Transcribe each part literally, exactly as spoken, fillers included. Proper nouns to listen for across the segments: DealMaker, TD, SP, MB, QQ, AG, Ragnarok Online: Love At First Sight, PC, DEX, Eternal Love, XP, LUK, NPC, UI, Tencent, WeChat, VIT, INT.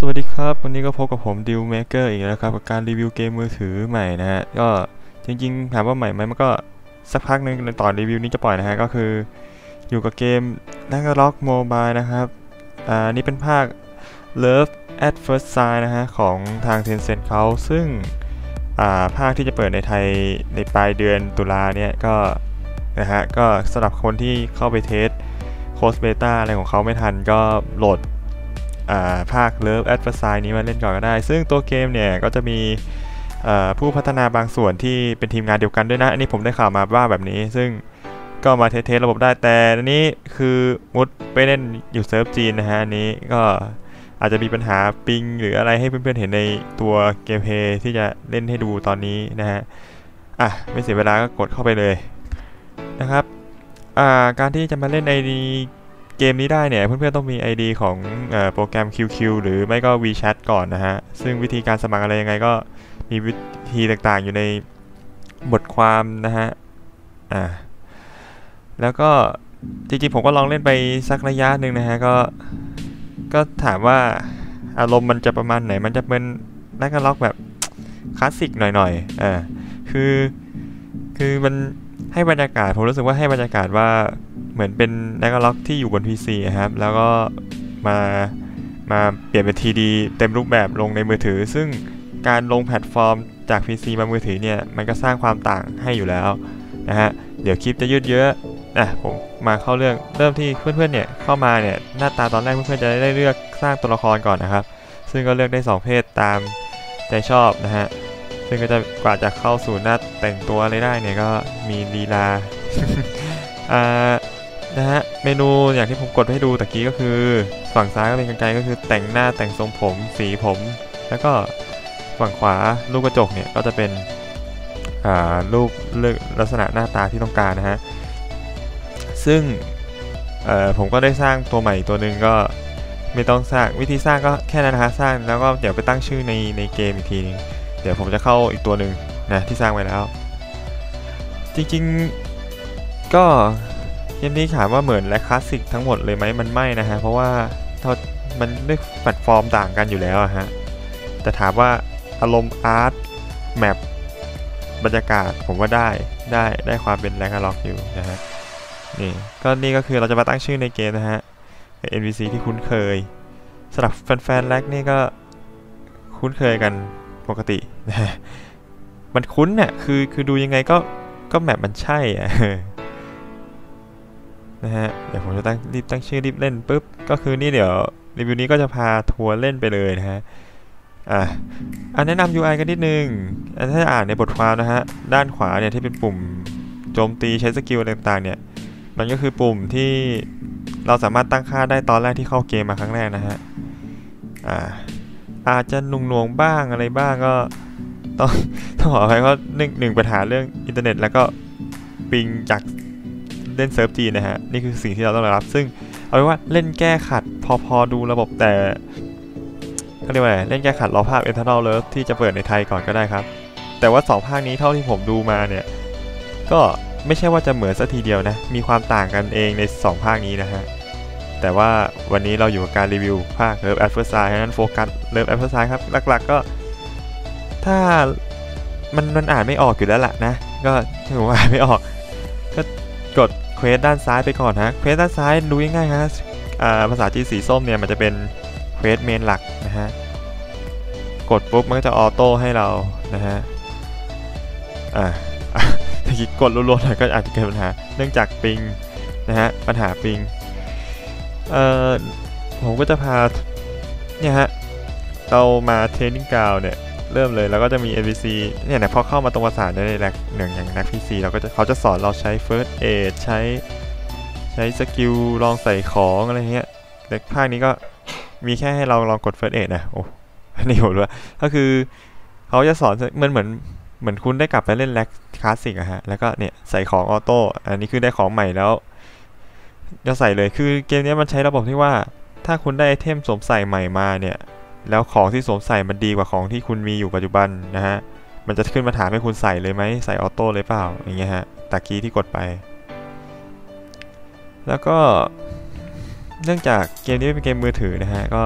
สวัสดีครับวันนี้ก็พบกับผม DealMaker อีกแล้วครับกับการรีวิวเกมมือถือใหม่นะฮะก็จริงๆถามว่าใหม่ไหมมันก็สักพักนึงในตอนรีวิวนี้จะปล่อยนะฮะก็คืออยู่กับเกม Eternal Love นะครับอ่านี่เป็นภาค Love at First Sight นะฮะของทาง Tencent เขาซึ่งอ่าภาคที่จะเปิดในไทยในปลายเดือนตุลาเนี่ยก็นะฮะก็สำหรับคนที่เข้าไปเทสโค้ดเบต้าอะไรของเขาไม่ทันก็โหลดภาค Love at First Sight นี้มาเล่นก่อนก็ได้ซึ่งตัวเกมเนี่ยก็จะมีผู้พัฒนาบางส่วนที่เป็นทีมงานเดียวกันด้วยนะอันนี้ผมได้ข่าวมาว่าแบบนี้ซึ่งก็มาเทสระบบได้แต่นี้คือมุดไปเล่นอยู่เซิร์ฟจีนนะฮะอันนี้ก็อาจจะมีปัญหาปิงหรืออะไรให้เพื่อนๆเห็นในตัวเกมเพย์ที่จะเล่นให้ดูตอนนี้นะฮะอ่ะไม่เสียเวลาก็กดเข้าไปเลยนะครับการที่จะมาเล่นไอดีเกมนี้ได้เนี่ยเพื่อนๆต้องมี ไอ ดี ของโปรแกรม คิว คิว หรือไม่ก็ WeChat ก่อนนะฮะซึ่งวิธีการสมัครอะไรยังไงก็มีวิธีต่างๆอยู่ในบทความนะฮะอ่าแล้วก็จริงๆผมก็ลองเล่นไปสักระยะหนึ่งนะฮะก็ก็ถามว่าอารมณ์มันจะประมาณไหนมันจะเป็นนักล็อกแบบคลาสสิกหน่อยๆอ่าคือคือมันให้บรรยากาศผมรู้สึกว่าให้บรรยากาศว่าเหมือนเป็นนักล็อกที่อยู่บน พี ซี ครับแล้วก็มามาเปลี่ยนเป็น ที ดี เต็มรูปแบบลงในมือถือซึ่งการลงแพลตฟอร์มจาก พี ซี มามือถือเนี่ยมันก็สร้างความต่างให้อยู่แล้วนะฮะเดี๋ยวคลิปจะยืดเยอะนะผมมาเข้าเรื่องเริ่มที่เพื่อนๆเนี่ยเข้ามาเนี่ยหน้าตาตอนแรกเพื่อนๆจะได้เลือกสร้างตัวละครก่อนนะครับซึ่งก็เลือกได้สองเพศตามใจชอบนะฮะซึ่งก็จะกว่าจะเข้าสู่หน้าแต่งตัวอะไรได้เนี่ยก็มีลีลา อ่านะฮะเมนูอย่างที่ผมกดให้ดูตะกี้ก็คือฝั่งซ้ายก็เป็นกรรไกรก็คือแต่งหน้าแต่งทรงผมสีผมแล้วก็ฝั่งขวาลูกกระจกเนี่ยก็จะเป็นอ่ารูปลักษณะหน้าตาที่ต้องการนะฮะซึ่งเอ่อผมก็ได้สร้างตัวใหม่ตัวหนึ่งก็ไม่ต้องสร้างวิธีสร้างก็แค่นั้นนะฮะสร้างแล้วก็เดี๋ยวไปตั้งชื่อในในเกมอีกทีนึงเดี๋ยวผมจะเข้าอีกตัวหนึ่งนะที่สร้างไว้แล้วจริงๆก็เกมนี้ถามว่าเหมือนและคลาสสิกทั้งหมดเลยไหมมันไม่นะฮะเพราะว่ามันเลือกแพลตฟอร์มต่างกันอยู่แล้วฮะแต่ถามว่าอารมณ์อาร์ตแมปบรรยากาศผมว่าได้ได้ได้ความเป็นแรงล็อกอยู่นะฮะนี่ก็นี่ก็คือเราจะมาตั้งชื่อในเกมนะฮะ เอ็น พี ซี ที่คุ้นเคยสำหรับแฟนๆแรกนี่ก็คุ้นเคยกันปกตินะมันคุ้นเนี่ยคือคือดูยังไงก็ก็แมปมันใช่อะนะฮะเดี๋ยวผมจะตั้งรีบตั้งชื่อรีบเล่นปุ๊บก็คือนี่เดี๋ยวรีวิวนี้ก็จะพาทัวร์เล่นไปเลยนะฮะอ่ะอันแนะนำ ยู ไอ กันนิดนึงอันถ้าอ่านในบทความนะฮะด้านขวาเนี่ยที่เป็นปุ่มโจมตีใช้สกิลอะไรต่างๆเนี่ยมันก็คือปุ่มที่เราสามารถตั้งค่าได้ตอนแรกที่เข้าเกมมาครั้งแรกนะฮะอ่าอาจจะหน่วงๆบ้างอะไรบ้างก็ต้องต้องขออภัยเพราะหนึ่งหนึ่งปัญหาเรื่องอินเทอร์เน็ตแล้วก็ปิงจากเล่นเซิร์ฟจีนนะฮะนี่คือสิ่งที่เราต้องรับซึ่งเอาไว้ว่าเล่นแก้ขัดพอพอดูระบบแต่เขาเรียกว่าเล่นแก้ขัดรอภาพ Eternal Love ที่จะเปิดในไทยก่อนก็ได้ครับแต่ว่าสองภาคนี้เท่าที่ผมดูมาเนี่ยก็ไม่ใช่ว่าจะเหมือนซะทีเดียวนะมีความต่างกันเองในสองภาคนี้นะฮะแต่ว่าวันนี้เราอยู่กับการรีวิวภาค Love at First Sight นั้นโฟกัส Love at First Sight ครับหลักๆก็ถ้ามันมันอ่านไม่ออกอยู่แล้วล่ะนะก็ถือว่าอ่านไม่ออกก็กดเควสด้านซ้ายไปก่อนฮะเควสด้านซ้ายดูง่ายๆฮะภาษาจีนสีส้มเนี่ยมันจะเป็นเควสเมนหลักนะฮะกดปุ๊บมันก็จะออโต้ให้เรานะฮะอ่าถ้าคิดกดรัวๆหน่อยก็อาจจะเกิดปัญหาเนื่องจากปิงนะฮะปัญหาปิงเอ่อผมก็จะพาเนี่ยฮะเรามาเทรนนิ่งกราวด์เนี่ยเริ่มเลยแล้วก็จะมี เอ็น พี ซี เนี่ยนะพอเข้ามาตรงภาษาในแร็กหนึ่งอย่างนัก พี ซี เราก็จะเขาจะสอนเราใช้ First Aid ใช้ใช้สกิลลองใส่ของอะไรเงี้ยแต่ภาคนี้ก็มีแค่ให้เราลองกด First Aid นะโอ้อันนี้ผมรู้ว่าก็คือเขาจะสอนมันเหมือนเหมือนคุณได้กลับไปเล่นแร็กคลาสสิกอะฮะแล้วก็เนี่ยใส่ของออโต้อันนี้คือได้ของใหม่แล้วจะใส่เลยคือเกมนี้มันใช้ระบบที่ว่าถ้าคุณได้ไอเทมสวมใส่ใหม่มาเนี่ยแล้วของที่สวมใส่มันดีกว่าของที่คุณมีอยู่ปัจจุบันนะฮะมันจะขึ้นมาถามให้คุณใส่เลยไหมใส่ออโต้เลยเปล่าอย่างเงี้ยฮะตะกี้ที่กดไปแล้วก็เนื่องจากเกมนี้เป็นเกมมือถือนะฮะก็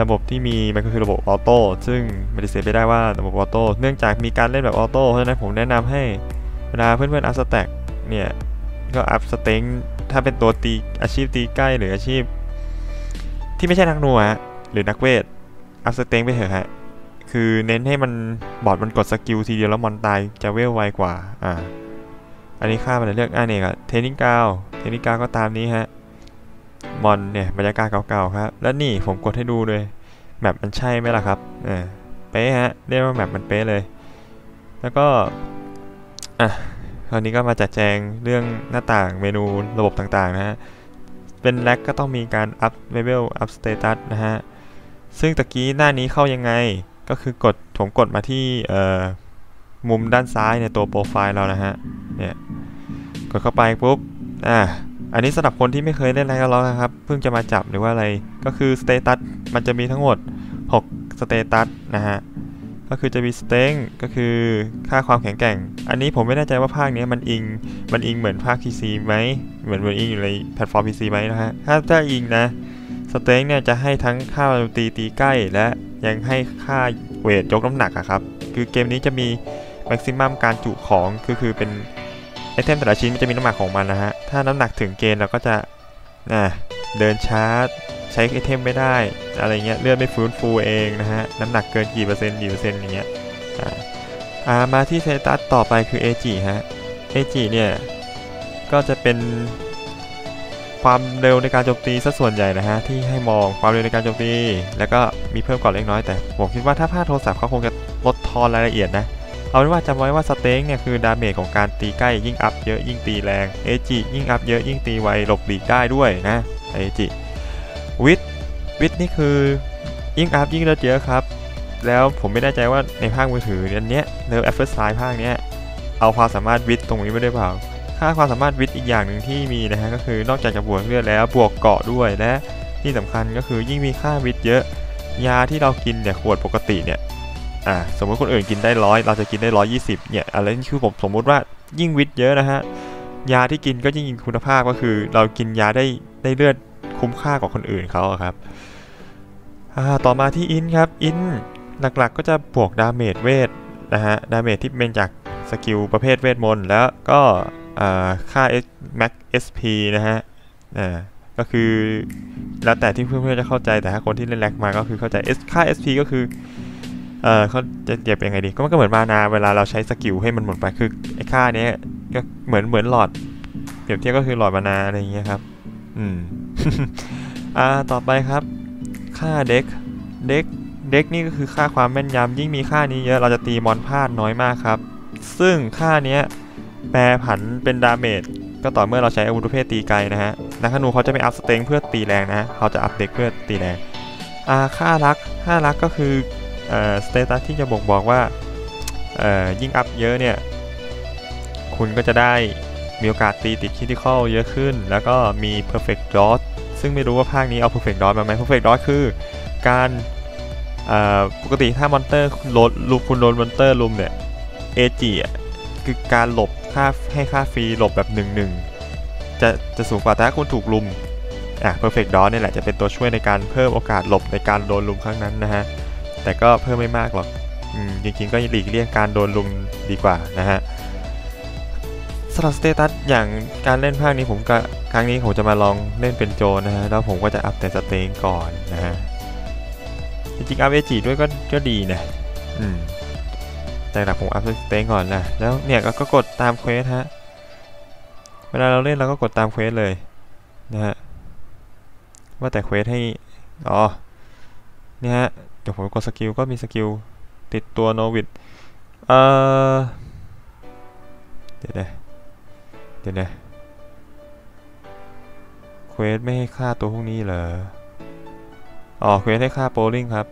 ระบบที่มีมันก็คือระบบออโต้ซึ่งปฏิเสธไม่ได้ว่าระบบออโต้เนื่องจากมีการเล่นแบบออโต้เพราะฉะนั้นผมแนะนำให้เวลาเพื่อนๆอัพสแต็กเนี่ยก็อัพสเต็งถ้าเป็นตัวตีอาชีพตีใกล้หรืออาชีพที่ไม่ใช่นักนัวหรือนักเวทอัพสเต็งไปเถอะฮะคือเน้นให้มันบอดมันกดสกิลทีเดียวแล้วมอนตายจะเวลไวกว่าอ่าอันนี้ข้ามไปเรื่องอ่าเนี่ยครับเทนนิสกาวเทนนิสกาวก็ตามนี้ฮะมอนเนี่ยบรรยากาศเก่าๆครับแล้วนี่ผมกดให้ดูเลยแมปมันใช่ไหมล่ะครับเออเป๊ะฮะเรียกว่าแมปมันเป๊ะเลยแล้วก็อ่ะคราวนี้ก็มาจัดแจงเรื่องหน้าต่างเมนูระบบต่างๆนะฮะเป็นแล็กก็ต้องมีการอัพเลเวลอัพสเตตัสนะฮะซึ่งตะกี้หน้านี้เข้ายังไงก็คือกดผมกดมาที่เอ่อมุมด้านซ้ายในตัวโปรไฟล์เรานะฮะเนี่ยกดเข้าไปปุ๊บอ่ะอันนี้สำหรับคนที่ไม่เคยเล่นอะไรกันแล้วนะครับเพิ่งจะมาจับหรือว่าอะไรก็คือสเตตัสมันจะมีทั้งหมดหกสเตตัสนะฮะก็คือจะมีสเต็งก็คือค่าความแข็งแกร่งอันนี้ผมไม่แน่ใจว่าภาคนี้มันอิงมันอิงเหมือนภาค พี ซี ไหมเหมือนเหมือนอิงอยู่ในแพลตฟอร์ม พี ซี ไหมนะฮะถ้าถ้าอิงนะสเต็งเนี่ยจะให้ทั้งค่าตีตีใกล้และยังให้ค่าเวทยกน้ำหนักอะครับคือเกมนี้จะมีแม็กซิมัมการจุของคือคือเป็นไอเทมแต่ละชิ้นมันจะมีน้ำหนักของมันนะฮะถ้าน้ำหนักถึงเกณฑ์เราก็จะอ่าเดินช้าใช้ไอเทมไม่ได้อะไรเงี้ยเลือดไม่ฟื้นฟูเองนะฮะน้ำหนักเกินกี่เปอร์เซ็นต์กี่เปอร์เซ็นต์อย่างเงี้ยอ่าอ่ามาที่สเตตัสต่อไปคือ เอ จี ฮะ เอ จี เนี่ยก็จะเป็นความเร็วในการโจมตีซะส่วนใหญ่นะฮะที่ให้มองความเร็วในการโจมตีแล้วก็มีเพิ่มก่อนเล็กน้อยแต่ผมคิดว่าถ้าพลาดโทรศัพท์เขาคงจะลดทอนรายละเอียดนะเอาเป็นว่าจำไว้ว่าสเต็งเนี่ยคือดาเมจของการตีใกล้ยิ่งอัพเยอะยิ่งตีแรง เอ จี ยิ่งอัพเยอะยิ่งตีไวหลบหลีกได้ด้วยนะ เอ จี วิทวิทนี่คือยิ่งอัพยิ่งเลือดเยอะครับแล้วผมไม่แน่ใจว่าในภาคมือถืออันเนี้ยเลิฟแอฟเฟอร์ไซด์ภาคเนี้ยเอาความสามารถวิทตรงนี้ไม่ได้เปล่าค่าความสามารถวิทอีกอย่างหนึ่งที่มีนะฮะก็คือนอกจากจะบวกเลือดแล้วบวกเกาะด้วยและที่สำคัญก็คือยิ่งมีค่าวิทเยอะยาที่เรากินเนี่ยขวดปกติเนี่ยอ่าสมมติคนอื่นกินได้ร้อยเราจะกินได้หนึ่งร้อยยี่สิบเนี่ยอะไรนี่คือผมสมมติว่ายิ่งวิทย์เยอะนะฮะยาที่กินก็ยิ่งคุณภาพก็คือเรากินยาได้ได้เลือดคุ้มค่ากว่าคนอื่นเขาครับอ่าต่อมาที่อินครับอินหลักๆก็จะบวกดาเมจเวทนะฮะดาเมจที่เป็นจากสกิลประเภทเวทมนต์แล้วก็อ่าค่า max เอส พี นะฮะอ่าก็คือแล้วแต่ที่เพื่อนๆจะเข้าใจแต่ถ้าคนที่เล่นแล็กมาก็คือเข้าใจ S ค่า เอส พี ก็คือเออเขาจะเจ็บยังไงดีก็มันก็เหมือนมานาเวลาเราใช้สกิลให้มันหมดไปคือไอ้ค่านี้ก็เหมือนเหมือนหลอดเปรียบเทียบก็คือหลอดมานาอะไรอย่างเงี้ยครับอืม อ่าต่อไปครับค่าเด็กเด็กเด็กนี่ก็คือค่าความแม่นยำยิ่งมีค่านี้เยอะเราจะตีมอนพลาดน้อยมากครับซึ่งค่านี้แปรผันเป็นดาเมจก็ต่อเมื่อเราใช้อาวุธประเภทตีไกลนะฮะนักธนูเขาจะไม่อัพสเต็งเพื่อตีแรงนะเขาจะอัพเด็กเพื่อตีแรงอ่าค่ารักค่ารักก็คือสเตตัสที่จะบอกบอกว่ายิ่งอัพเยอะเนี่ยคุณก็จะได้มีโอกาสตีติดคริติคอลเยอะขึ้นแล้วก็มี perfect dodge ซึ่งไม่รู้ว่าภาคนี้เอา perfect dodge มาไหม perfect dodge คือการปกติถ้ามอนเตอร์โดนลุมคุณโดนมอนเตอร์ลุมเนี่ย เอ จี คือการหลบค่าให้ค่าฟรีหลบแบบหนึ่งหนึ่งจะจะสูงกว่าแต่ถ้าคุณถูกลุมอ่ะ perfect dodge นี่แหละจะเป็นตัวช่วยในการเพิ่มโอกาสหลบในการโดนลุมครั้งนั้นนะฮะแต่ก็เพิ่มไม่มากหรอกจริงๆก็หลีกเลี่ยงการโดนลุมดีกว่านะฮะสำหรับสเตตัสอย่างการเล่นภาคนี้ผมก็ครั้งนี้ผมจะมาลองเล่นเป็นโจรนะฮะแล้วผมก็จะอัพแต่สเต็งก่อนนะฮะจริงๆอัพเอจีด้วยก็ก็ดีนะอืมแต่หลักผมอัพสเต็งก่อนนะแล้วเนี่ยก็กดตามเควสฮะเวลาเราเล่นเราก็กดตามเควสเลยนะฮะว่าแต่เควสให้อ๋อเนี่ยฮะเดี๋ยวผมกดสกิลก็มีสกิลติดตัวโนวิดเอ่อเดี๋ยวนะเดี๋ยวนะเควสไม่ให้ฆ่าตัวพวกนี้เหรออ๋อเควสให้ฆ่าโปลิงครับ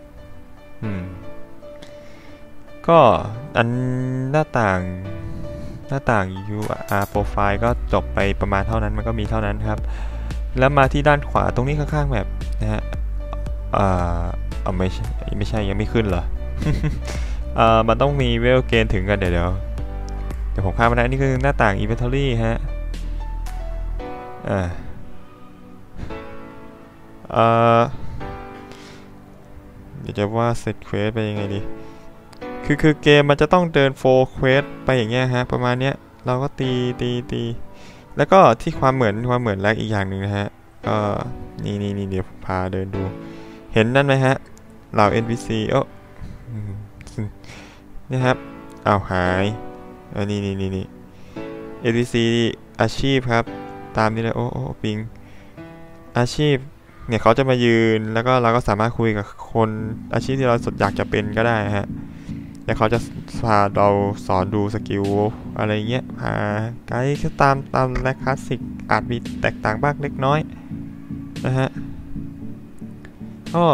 อืมก็อันหน้าต่างหน้าต่าง ยู อาร์ Profile ก็จบไปประมาณเท่านั้นมันก็มีเท่านั้นครับแล้วมาที่ด้านขวาตรงนี้ข้างๆแบบนะฮะอ่าอ๋อไม่ใช่ไม่ใช่ยังไม่ขึ้นเหรอ เอ่อมันต้องมีเวลเกณฑ์ถึงกันเดี๋ยวเดี๋ยวเดี๋ยวผมข้ามมาแล้วนี่คือหน้าต่าง Inventory ฮะอ่าเอ่อ ดี๋ยวจะว่าเสร็จเควสไปยังไงดีคือคือเกมมันจะต้องเดินโฟล์เควสไปอย่างเงี้ยฮะประมาณเนี้ยเราก็ตีตีตีแล้วก็ที่ความเหมือนความเหมือนแรกอีกอย่างหนึ่งนะฮะก็นี่นี่นี่เดี๋ยวพาเดินดูเห็นนั่นไหมฮะเหล่า เอ็น พี ซี โอ้นี่ครับเอาหายเออนี่นี่นี่นี่ เอ็น พี ซี อาชีพครับตามนี้เลยโอ้โอ้ปิงอาชีพเนี่ยเขาจะมายืนแล้วก็เราก็สามารถคุยกับคนอาชีพที่เราสดอยากจะเป็นก็ได้ฮะแต่เขาจะพาเราสอนดูสกิลอะไรเงี้ยพาไกด์ก็ตามตามและคลาสสิกอาจมีแตกต่างบ้างเล็กน้อยนะฮะก็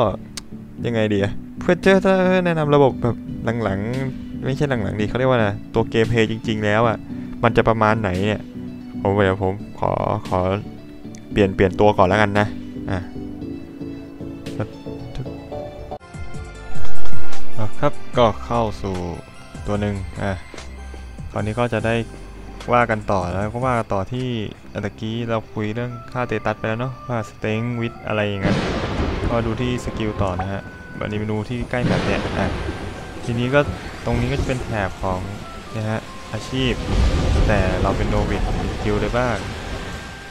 ยังไงดีเพื่อเจอถ้าแนะนำระบบแบบหลังๆไม่ใช่หลังๆดีเขาเรียกว่านะตัวเกมเพย์จริงๆแล้วอ่ะมันจะประมาณไหนเนี่ยผมเดี๋ยวผมขอขอเปลี่ยนเปลี่ยนตัวก่อนแล้วกันนะอ่ะครับก็เข้าสู่ตัวหนึ่งอ่ะคราวนี้ก็จะได้ว่ากันต่อแล้วก็ว่าต่อที่อันตะกี้เราคุยเรื่องค่าเตตัสไปแล้วเนาะว่าสเต็งวิดอะไรอย่างเงี้ยก็ดูที่สกิลต่อนะฮะแบบนี้เมนูที่ใกล้แบบเนี้ยอ่ะทีนี้ก็ตรงนี้ก็จะเป็นแถบของนะฮะอาชีพแต่เราเป็นโนวิดสกิลได้บ้าง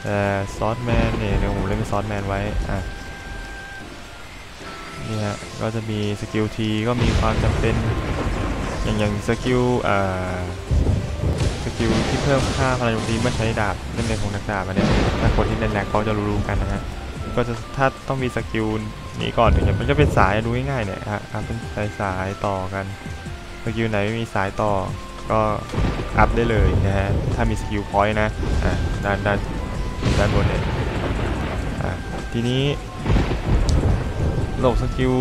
แต่ซอสแมนเนี่ยเดี๋ยวผมเล่นซอสแมนไว้อ่ะนี่ฮะก็จะมีสกิลทีก็มีความจำเป็นอย่างอย่างสกิลอ่าสกิลที่เพิ่มค่าพลังโจมตีเมื่อใช้ดาบเล่นในของนักดาบเนี่ยถ้าคนที่เล่นแรงเขาจะรู้ๆกันนะฮะก็จะถ้าต้องมีสกิลนี้ก่อนถึงจะมันจะเป็นสายดูง่ายๆเนี่ยฮะเป็นสายสายต่อกันสกิลไหนไม่มีสายต่อก็อัพได้เลยนะฮะถ้ามีสกิลพอยต์นะอ่าด้านด้านด้านบนเนี่ยอ่าทีนี้ระบบสกิล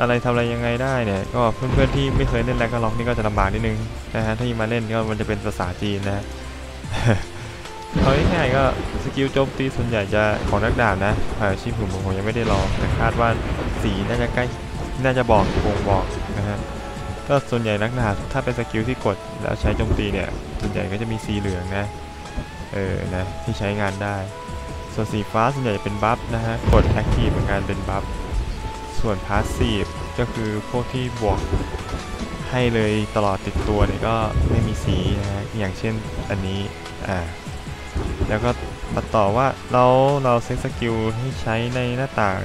อะไรทำอะไรยังไงได้เนี่ยก็เพื่อนๆที่ไม่เคยเล่นแรงก็ล็อกนี่ก็จะลำบากนิดนึงนะฮะถ้ามาเล่นก็มันจะเป็นภาษาจีนนะ เอาง่ายๆก็สกิลโจมตีส่วนใหญ่จะของนักดาบนะอาชีพผมผมยังไม่ได้ลองแต่คาดว่าสีน่าจะใกล้น่าจะบอกคงบอกนะฮะก็ส่วนใหญ่นักดาบถ้าเป็นสกิลที่กดแล้วใช้โจมตีเนี่ยส่วนใหญ่ก็จะมีสีเหลืองนะเออนะที่ใช้งานได้ส่วนสีฟ้าส่วนใหญ่เป็นบัฟนะฮะกดแอคทีฟเหมือนกันเป็นบัฟส่วนพาสซีฟก็คือพวกที่บวกให้เลยตลอดติดตัวเนี่ยก็ไม่มีสีนะฮะอย่างเช่นอันนี้อ่าแล้วก็มาต่อว่าเราเราเซ็ตสกิลให้ใช้ในหน้าต่าง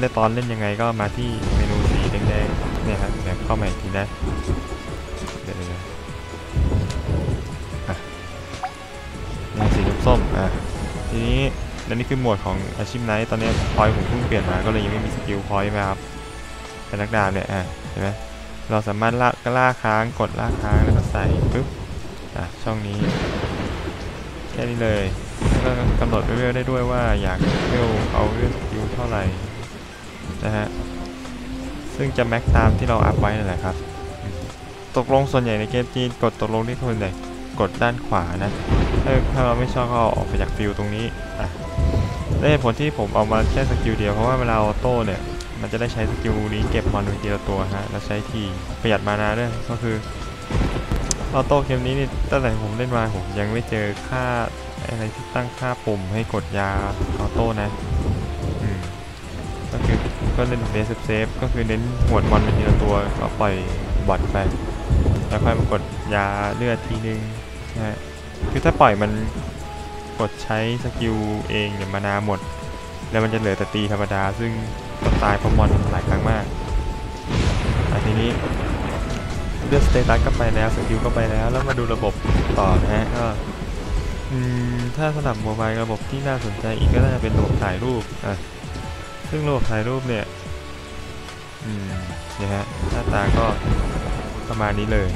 ในตอนเล่นยังไงก็มาที่เมนูสีแดงๆเนี่ยครับเนี่ยเข้ามาอีกทีนะเดี๋ยวๆอ่ะเนี่ยสีส้มๆอ่ะทีนี้และนี่คือหมวดของอาชีพไนท์ตอนนี้พอยผมเพิ่งเปลี่ยนมาก็เลยยังไม่มีสกิลพอยต์นะครับเป็นนักดาบเนี่ยอ่ะเห็นไหมเราสามารถลากล่าค้างกดลากค้างแล้วก็ใส่ปึ๊บอ่ะช่องนี้แค่นี้เลยแล้วก็กำหนดเลเวลได้ด้วยว่าอยากเลเวลเอาเลเวลสกิลเท่าไหร่นะฮะซึ่งจะแม็กตามที่เราอัพไว้นั่นแหละครับตกลงส่วนใหญ่ในเกมจีนกดตกลงที่ส่วนใหญ่กดด้านขวานะถ้าเราไม่ชอบก็ออกไปจากฟิลตรงนี้อ่ะได้ผลที่ผมเอามาแค่สกิลเดียวเพราะว่าเวลาออโต้เนี่ยมันจะได้ใช้สกิลนี้เก็บมอนทีละตัวฮะแล้วใช้ทีประหยัดมานาด้วยก็คือออโต้เกมนี้นี่ตั้งแต่ผมเล่นมาผมยังไม่เจอค่าอะไรที่ตั้งค่าปุ่มให้กดยาออโต้นะอืมก็คือก็เล่นเบสเซฟก็คือเน้นหวดมอนทีละตัวก็ปล่อยบอทไปแล้วค่อยมากดยาเลือดทีนึงนะคือถ้าปล่อยมันกดใช้สกิลเองเนี่ยมานาหมดแล้วมันจะเหลือแต่ตีธรรมดาซึ่งตายพอมอนหลายครั้งมากอ่ะทีนี้เลือกสเตตัสก็ไปแล้วสกิลก็ไปแล้วแล้วมาดูระบบต่อนะฮะก็ถ้าสำหรับโมบายระบบที่น่าสนใจอีกก็น่าจะเป็นระบบถ่ายรูปอ่ะซึ่งระบบถ่ายรูปเนี่ยอืมเนี่ยฮะหน้าตาก็ประมาณนี้เลย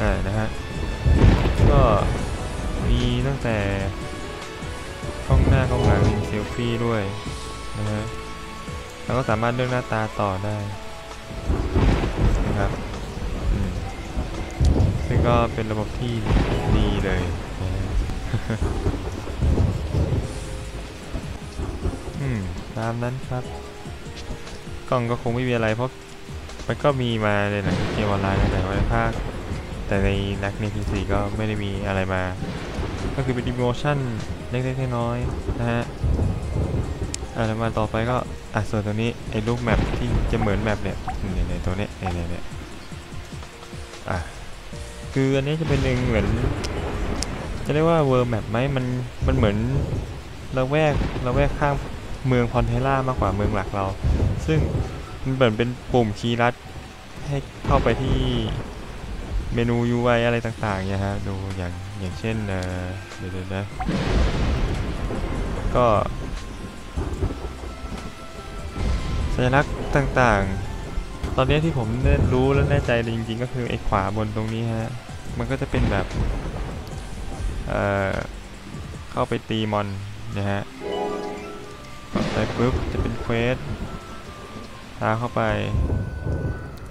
อ่านะฮะก็มีตั้งแต่กล้องหน้ากล้องหลังมีเซลฟี่ด้วยนะฮะแล้วก็สามารถเลือกหน้าตาต่อได้นะครับซึ่งก็เป็นระบบที่ดีเลยอืมตามนั้นครับกล้องก็คงไม่มีอะไรเพราะมันก็มีมาในหนังเกมออนไลน์แต่ว่าภาคแต่ในนักในทีสี่ก็ไม่ได้มีอะไรมาก็คือเป็นดิโมชั่นเล็กๆน้อยๆนะฮะ อ่ะแล้วมาต่อไปก็อ่ะส่วนตัวนี้ไอ้รูปแมปที่จะเหมือนแมปเนี่ยในตัวนี้ในในเนี่ยอ่ะคืออันนี้จะเป็นหนึ่งเหมือนจะเรียกว่าเวอร์แมปไหมมันมันเหมือนเราแวกเราแวกข้างเมืองพอนเทล่ามากกว่าเมืองหลักเราซึ่งมันเหมือนเป็นปุ่มคีย์ลัดให้เข้าไปที่เมนู ยู ไอ อะไรต่างๆเนี่ยฮะดูอย่างอย่างเช่นเอ่อเดี๋ยวนะก็สัญลักษณ์ต่างๆตอนนี้ที่ผมรู้และแน่ใจจริงๆก็คือไอ้ขวาบนตรงนี้ฮะมันก็จะเป็นแบบเอ่อเข้าไปตีมอนนะฮะกดไปปุ๊บจะเป็นเควสตาเข้าไป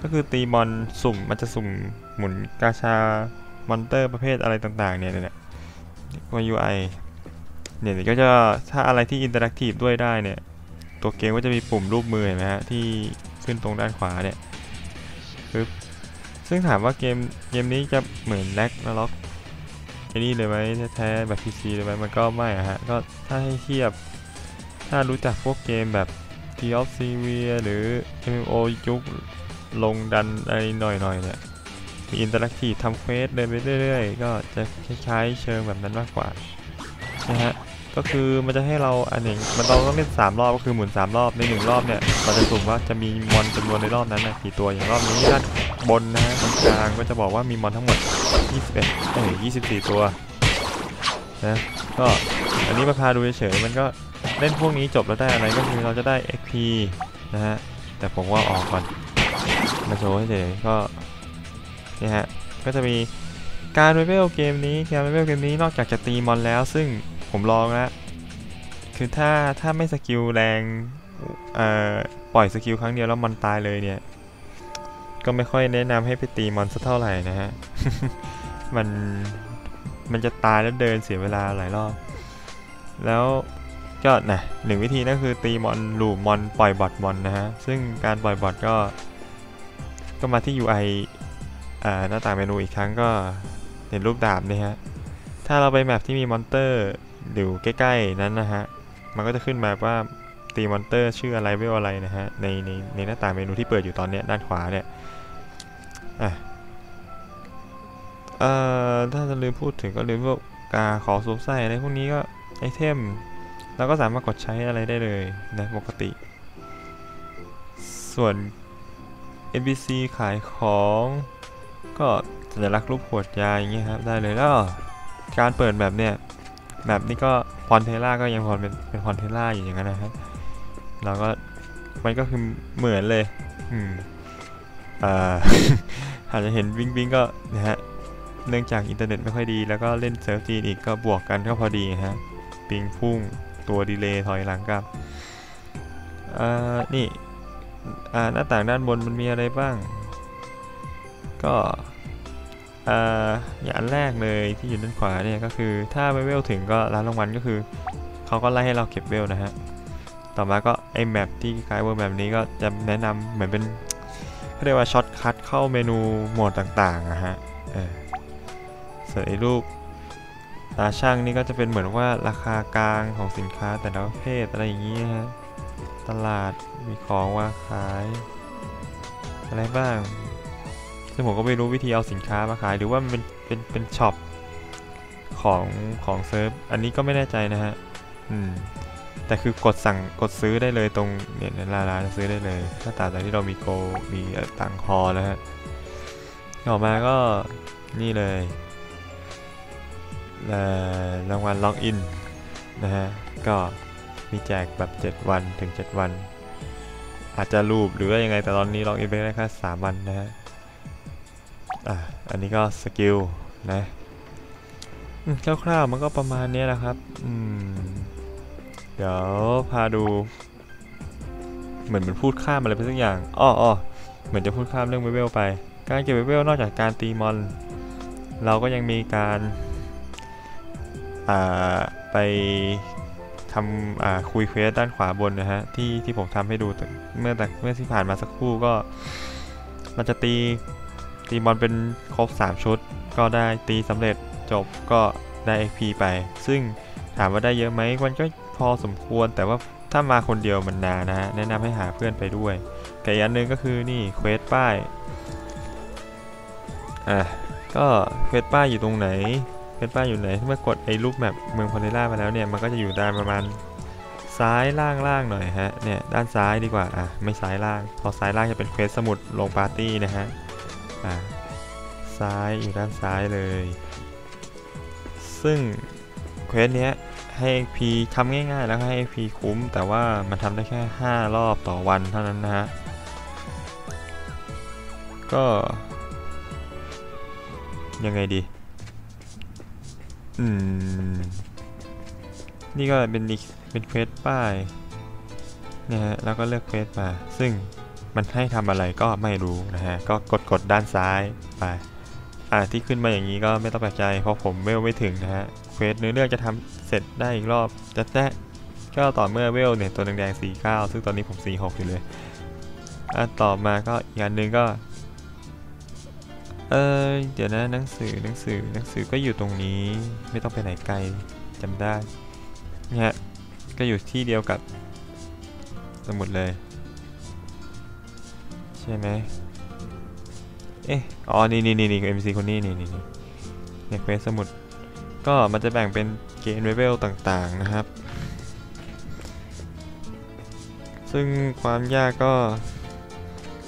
ก็คือตีมอนสุ่มมันจะสุ่มหมุนกาชามอนเตอร์ประเภทอะไรต่างๆเนี่ยเนี่ยตัว ยู ไอ เนี่ยก็จะถ้าอะไรที่อินเตอร์แอคทีฟด้วยได้เนี่ยตัวเกมก็จะมีปุ่มรูปมือเห็นไหมฮะที่ขึ้นตรงด้านขวาเนี่ยปึ๊บซึ่งถามว่าเกมเกมนี้จะเหมือนแล็กและล็อกไอ้นี่เลยไหมแท้ๆแบบ พี ซี เลยไหมมันก็ไม่อะฮะก็ถ้าให้เทียบถ้ารู้จักพวกเกมแบบ ที โอ ซี วี หรือ เอ็ม เอ็ม โอ ยุคลงดันอะไรหน่อยๆเนี่ยมีอินเตอร์แอคทีฟทำเฟสเดินไปเรื่อยๆก็จะคล้ายๆเชิงแบบนั้นมากกว่านะฮะก็คือมันจะให้เราอันหนึ่งมันเราต้องเล่นสามรอบก็คือหมุนสามรอบในหนึ่งรอบเนี่ยเราจะสุ่มว่าจะมีมอนจำนวนในรอบนั้นนะกี่ตัวอย่างรอบนี้ด้านบนนะฮะตรงกลางก็จะบอกว่ามีมอนทั้งหมดยี่สิบเอ็ดเอ้ยยี่สิบสี่ตัวนะก็อันนี้มาพาดูเฉยๆมันก็เล่นพวกนี้จบแล้วได้อะไรก็คือเราจะได้ เอ็กซ์ พี นะฮะแต่ผมว่าออกก่อนมาโชว์ให้เฉยก็นี่ฮะก็จะมีการเลเวลเกมนี้การเลเวลเกมนี้นอกจากจะตีมอนแล้วซึ่งผมลองแล้วคือถ้าถ้าไม่สกิลแรงปล่อยสกิลครั้งเดียวแล้วมอนตายเลยเนี่ยก็ไม่ค่อยแนะนำให้ไปตีมอนสักเท่าไหร่นะฮะ มันมันจะตายแล้วเดินเสียเวลาหลายรอบแล้วก็นะหนึ่งวิธีนั่นคือตีมอนหลูมอนปล่อยบอทมอนนะฮะซึ่งการปล่อยบอทก็ก็มาที่ ยู ไอ หน้าต่างเมนูอีกครั้งก็เห็นรูปดาบเนี่ยฮะถ้าเราไปแมปที่มีมอนเตอร์อยู่ใกล้ๆนั้นนะฮะมันก็จะขึ้นมาว่าตีมอนเตอร์ชื่ออะไรเวลอะไรนะฮะในในในหน้าต่างเมนูที่เปิดอยู่ตอนเนี้ยด้านขวาเนี่ยอ่ะเอ่อถ้าจะลืมพูดถึงก็ลืมพวกการขอสวมใส่อะไรพวกนี้ก็ไอเทมเราก็สามารถกดใช้อะไรได้เลยนะปกติส่วน เอ็น พี ซี ขายของก็สัญลักษณ์รูปขวดยาอย่างเงี้ยครับได้เลยแล้วการเปิดแบบเนี้ยแบบนี้ก็พอนเทล่าก็ยังพอนเป็นเป็นพอนเทล่าอยู่อย่างนั้นนะครับเราก็มันก็คือเหมือนเลยอืมอ่า อาจจะเห็นวิ่งวิ่งก็นะฮะเนื่องจากอินเทอร์เน็ตไม่ค่อยดีแล้วก็เล่นเซิร์ฟจีนอีกก็บวกกันก็พอดีฮะปิงพุ่งตัวดีเลย์ถอยหลังกับอ่านี่อ่าหน้าต่างด้านบนมันมีอะไรบ้างก็อ่าอย่างแรกเลยที่อยู่ด้านขวาเนี่ยก็คือถ้าไม่เวลถึงก็ร้านรางวัลก็คือเขาก็ไล่ให้เราเก็บเวลนะฮะต่อมาก็ไอแมปที่คล้ายเวอร์แมปนี้ก็จะแนะนำเหมือนเป็นเขาเรียกว่าช็อตคัทเข้าเมนูโหมดต่างๆนะฮะเออส่วนไอรูปตาช่างนี่ก็จะเป็นเหมือนว่าราคากลางของสินค้าแต่ละประเภทอะไรอย่างนี้ฮะตลาดมีของว่าขายอะไรบ้างซึ่งผมก็ไม่รู้วิธีเอาสินค้ามาขายหรือว่ามันเป็นเป็นเป็นช็อปของของเซิร์ฟอันนี้ก็ไม่แน่ใจนะฮะอืมแต่คือกดสั่งกดซื้อได้เลยตรงเนี่ยในร้านซื้อได้เลยถ้าตามแต่ที่เรามีโกมีตังคอนะฮะออกมาก็นี่เลยรางวัลล็อกอินนะฮะก็มีแจกแบบเจ็ดวันถึงเจ็ดวันอาจจะรูปหรือว่ายังไงแต่ตอนนี้ล็อกอินไปได้แค่สามวันนะฮะอ่ะอันนี้ก็สกิลนะคร่าวๆมันก็ประมาณนี้แหละครับอืมเดี๋ยวพาดูเหมือนมันพูดข้ามอะไรไปสักอย่างอ้ออ้อเหมือนจะพูดข้ามเรื่องเวลไปการเก็บเวลนอกจากการตีมอนเราก็ยังมีการไปทำคุยเควสด้านขวาบนนะฮะที่ที่ผมทำให้ดูเมื่อแต่เมื่อที่ผ่านมาสักครู่ก็เราจะตีตีบอลเป็นครบสามชุดก็ได้ตีสำเร็จจบก็ได้ เอ็กซ์ พี ไปซึ่งถามว่าได้เยอะไหมมันก็พอสมควรแต่ว่า ถ้ามาคนเดียวมันนานนะฮะแนะนำให้หาเพื่อนไปด้วยกับอีกอันนึงก็คือนี่เควสป้ายอ่ะก็เควสป้ายอยู่ตรงไหนเควสป้ายอยู่ไหนเมื่อกดไอ้รูปแมปเมืองพอเนล่ามาแล้วเนี่ยมันก็จะอยู่ด้านประมาณซ้ายล่างล่างหน่อยฮะเนี่ยด้านซ้ายดีกว่าอ่ะไม่ซ้ายล่างพอซ้ายล่างจะเป็นเควสสมุดลงปาร์ตี้นะฮะอ่ะซ้ายอยู่ด้านซ้ายเลยซึ่งเควสเนี้ยให้ เอ็กซ์ พี ทำง่ายๆแล้วให้ เอ็กซ์ พี คุ้มแต่ว่ามันทำได้แค่ห้ารอบต่อวันเท่านั้นนะฮะก็ยังไงดีอืมนี่ก็เป็นอีกเป็นเควสป้ายนะฮะแล้วก็เลือกเควสมาซึ่งมันให้ทำอะไรก็ไม่รู้นะฮะก็กดกดด้านซ้ายไปอ่าที่ขึ้นมาอย่างนี้ก็ไม่ต้องแปลกใจเพราะผมเวลไม่ถึงนะฮะเควสเนื้อเรื่องจะทำเสร็จได้อีกรอบจะแท้ก็ต่อเมื่อเวลเนี่ยตัวแดงๆสี่สิบเก้าซึ่งตอนนี้ผมสี่สิบหกอยู่เลยอ่าต่อมาก็อีกอันนึงก็เออเดี๋ยวนะหนังสือหนังสือหนังสือก็อยู่ตรงนี้ไม่ต้องไปไหนไกลจำได้นะฮะก็อยู่ที่เดียวกับสมุดเลยใช่ไหมเอ๊ะอ๋อนี่นี่นี่นี่ เอ็ม ซี คนนี้นี่นี่ในเควสสมุดก็มันจะแบ่งเป็นเกมเลเวลต่างๆนะครับซึ่งความยากก็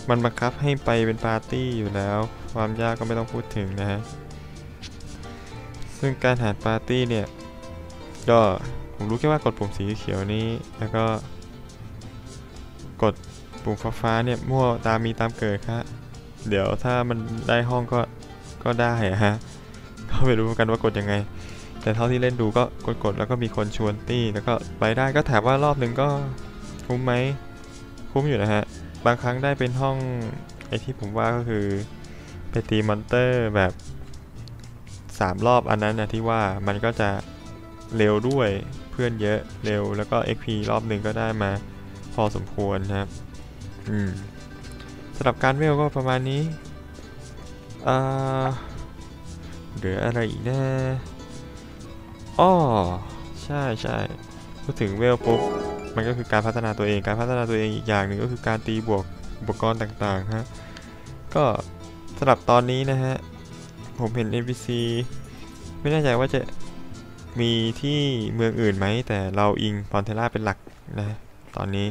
มันบังคับให้ไปเป็นปาร์ตี้อยู่แล้วความยากก็ไม่ต้องพูดถึงนะฮะซึ่งการหาปาร์ตี้เนี่ยก็ผมรู้แค่ว่ากดปุ่มสีเขียวนี้แล้วก็กดปุ่มฟ้าๆเนี่ยมั่วตามมีตามเกิดครับเดี๋ยวถ้ามันได้ห้องก็ก็ได้ฮะก็ไม่รู้กันว่ากดยังไงแต่เท่าที่เล่นดูก็กดๆแล้วก็มีคนชวนตี้แล้วก็ไปได้ก็ถามว่ารอบหนึ่งก็คุ้มไหมคุ้มอยู่นะฮะบางครั้งได้เป็นห้องไอที่ผมว่าก็คือไปตีมอนเตอร์แบบสามรอบอันนั้นนะที่ว่ามันก็จะเร็วด้วยเพื่อนเยอะเร็วแล้วก็ เอ็กซ์ พี รอบหนึ่งก็ได้มาพอสมควรนะครับอืมสำหรับการเวลก็ประมาณนี้อ่าเหลืออะไรอีกนะอ๋อใช่ใช่พูดถึงเวลปุ๊บมันก็คือการพัฒนาตัวเองการพัฒนาตัวเองอีกอย่างหนึ่งก็คือการตีบวกอุปกรณ์ต่างๆฮะก็สำหรับตอนนี้นะฮะผมเห็น เอ็น พี ซี ไม่แน่ใจว่าจะมีที่เมืองอื่นไหมแต่เราอิงฟอนเทล่าเป็นหลักนะตอนนี้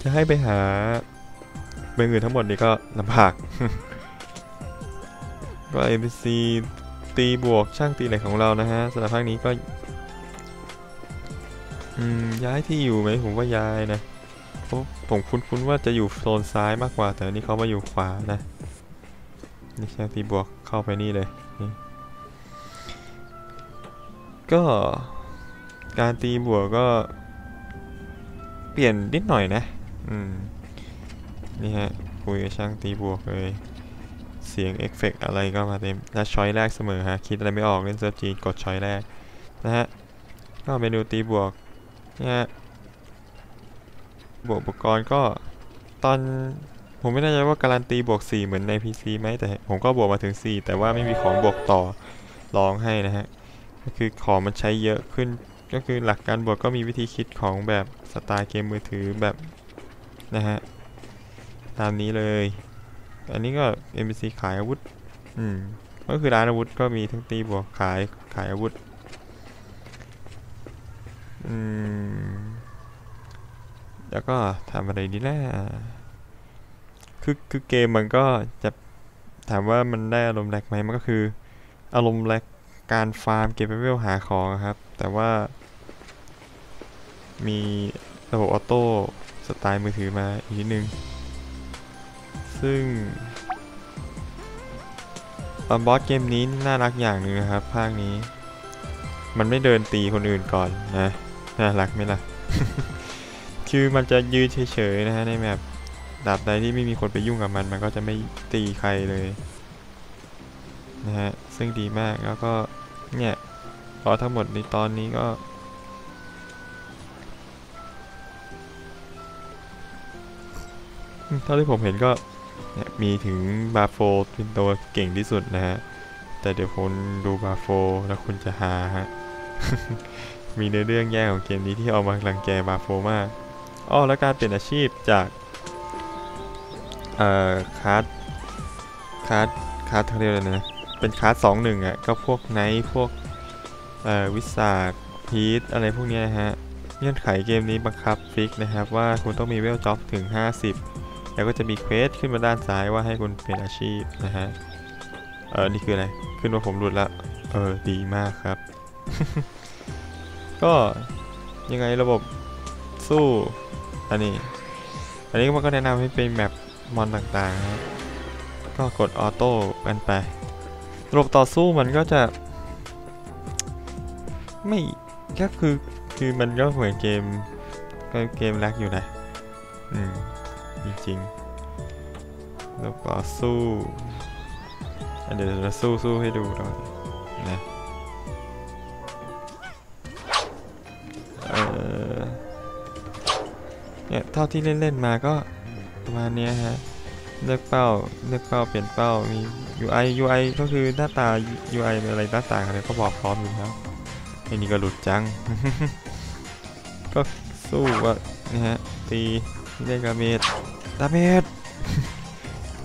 จะให้ไปหาเมืองอื่นทั้งหมดนี่ก็ลำบาก ก็ เอ็น พี ซี ตีบวกช่างตีอะไรของเรานะฮะสำหรับภาคนี้ก็ย้ายที่อยู่ไหมผมว่าย้ายนะผมคุ้นๆว่าจะอยู่โซนซ้ายมากกว่าแต่นี่เขามาอยู่ขวานะนี่ช่างตีบวกเข้าไปนี่เลยนี่ก็การตีบวกก็เปลี่ยนนิดหน่อยนะอืมนี่ฮะคุยกับช่างตีบวกเลยเสียงเอฟเฟกต์อะไรก็มาเต็มและช้อยแรกเสมอฮะคิดอะไรไม่ออกเล่นเซิร์ฟจีนกดช้อยแรกนะฮะก็เมนูตีบวกนะฮะบวกอุปกรณ์ก็ตอนผมไม่แน่ใจว่าการันตีบวกสี่เหมือนใน พี ซี ไหมแต่ผมก็บวกมาถึงสี่แต่ว่าไม่มีของบวกต่อรองให้นะฮะก็คือของมันใช้เยอะขึ้นก็คือหลักการบวกก็มีวิธีคิดของแบบสไตล์เกมมือถือแบบนะฮะตามนี้เลยอันนี้ก็ เอ็ม บี ซี ขายอาวุธอืมก็คือร้านอาวุธก็มีทั้งตีบวกขายขายอาวุธอืมแล้วก็ทำอะไรดีนะคือคือเกมมันก็จะถามว่ามันได้อารมณ์แลกไหมมันก็คืออารมณ์แลกการฟาร์มเก็บเลเวลหาของครับแต่ว่ามีระบบออโต้สไตล์มือถือมาอีกนิดนึงซึ่งตอนบอสเกมนี้น่ารักอย่างหนึ่งครับภาคนี้มันไม่เดินตีคนอื่นก่อนนะน่ารักไหมล่ะ คือมันจะยืนเฉยๆนะฮะในแมปดาบใดที่ไม่มีคนไปยุ่งกับมันมันก็จะไม่ตีใครเลยนะฮะซึ่งดีมากแล้วก็เนี่ยพอทั้งหมดในตอนนี้ก็เท่าที่ผมเห็นก็มีถึงบาโฟเป็นตัวเก่งที่สุดนะฮะแต่เดี๋ยวคนดูบาโฟแล้วคุณจะหาฮะ มีในเรื่องแย่ของเกมนี้ที่เอามารังแกบาโฟมากอ้อและการเปลี่ยนอาชีพจากเอ่อคาร์ดคาร์ดคาร์ดทั้งเรียกเลยนะเป็นคาร์ดสองหนึ่งอ่ะก็พวกไนท์พวกเอ่อวิสาขพีทอะไรพวกนี้นะฮะเงื่อนไขเกมนี้บังคับฟิกนะครับว่าคุณต้องมีเวลจ็อบถึงห้าสิบแล้วก็จะมีเควสขึ้นมาด้านซ้ายว่าให้คุณเป็นอาชีพนะฮะเออนี่คืออะไรขึ้นว่าผมหลุดละเออดีมากครับ ก็ยังไงระบบสู้อันนี้อันนี้มันก็แนะนำให้เป็นแมปมอนต่างๆนะก็กดออโต้กันไประบบต่อสู้มันก็จะไม่แค่คือคือมันก็เหมือนเกมก็เกมแรกอยู่นะอืมจริงๆแล้วก็สู้เดี๋ยวเราสู้สู้ให้ดูเรานะเออเนี่ยเท่าที่เล่นเล่นมาก็ประมาณนี้ฮะเลือกเป้าเลือกเป้าเปลี่ยนเป้ามี ยู ไอ ยู ไอ ก็คือหน้าตา ยู ไอ เป็นอะไรหน้าตาอะไรก็บอกพร้อมอยู่แล้วอันนี้ก็หลุดจัง ก็สู้ว่านะฮะตีได้ดาเมจดาเมจ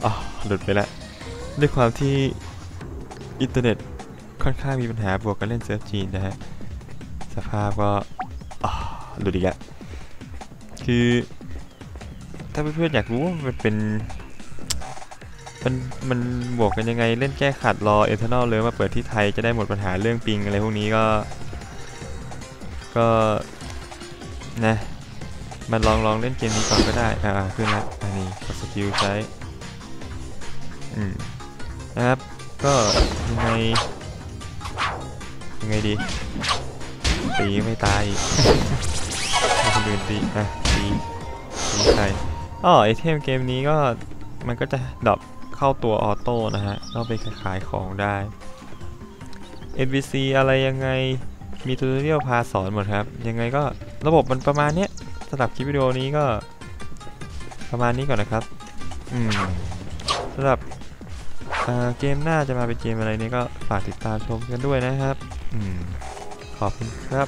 อ๋อหลุดไปแล้วด้วยความที่อินเทอร์เน็ตค่อนข้างมีปัญหาบวกกันเล่นเซิร์ฟจีนนะฮะสภาพก็หลุดอีกแล้วคือถ้าเพื่อนๆอยากรู้ว่ามันเป็นมันมันบวกกันยังไงเล่นแก้ขัดรอ Eternal Love มาเปิดที่ไทยจะได้หมดปัญหาเรื่องปิงอะไรพวกนี้ก็ก็นะมันลองลองเล่นเกมนี้ก่อนก็ได้อ่าขึ้นละอันนี้กดสกิลใช้อืมนะครับก็ยังไงยังไงดีตีไม่ตายคนอื่นตีอ่ะตีตีใครอ๋อไอเทมเกมนี้ก็มันก็จะดรอปเข้าตัวออโต้นะฮะเราไปขายของได้ เอ็น พี ซี อะไรยังไงมีทูตอเรียลพาสอนหมดครับยังไงก็ระบบมันประมาณเนี้ยสำหรับคลิปวิดีโอนี้ก็ประมาณนี้ก่อนนะครับอืมสำหรับเกมหน้าจะมาเป็นเกมอะไรนี้ก็ฝากติดตามชมกันด้วยนะครับอืมขอบคุณครับ